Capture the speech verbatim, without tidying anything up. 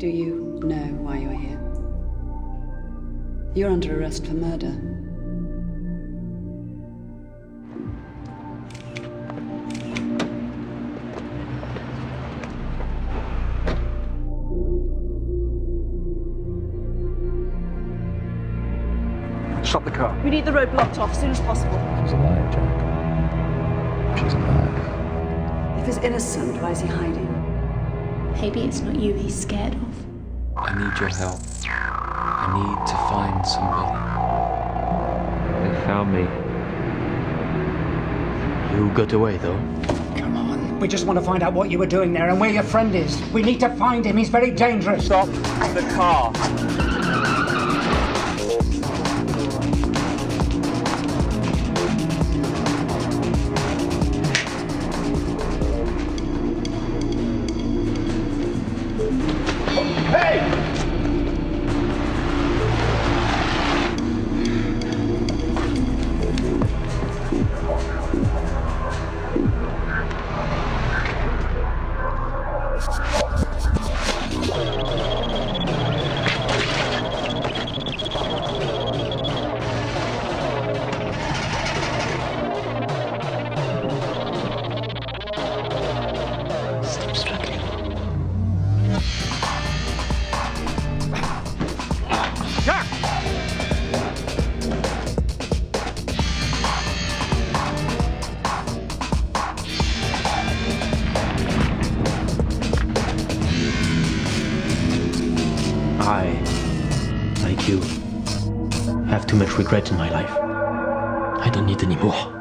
Do you know why you're here? You're under arrest for murder. Stop the car. We need the road blocked off as soon as possible. She's alive, Jack. She's alive. If he's innocent, why is he hiding? Maybe it's not you he's scared of. I need your help. I need to find somebody. They found me. You got away, though. Come on. We just want to find out what you were doing there and where your friend is. We need to find him. He's very dangerous. Stop the car. I, like you, have too much regret in my life. I don't need any more.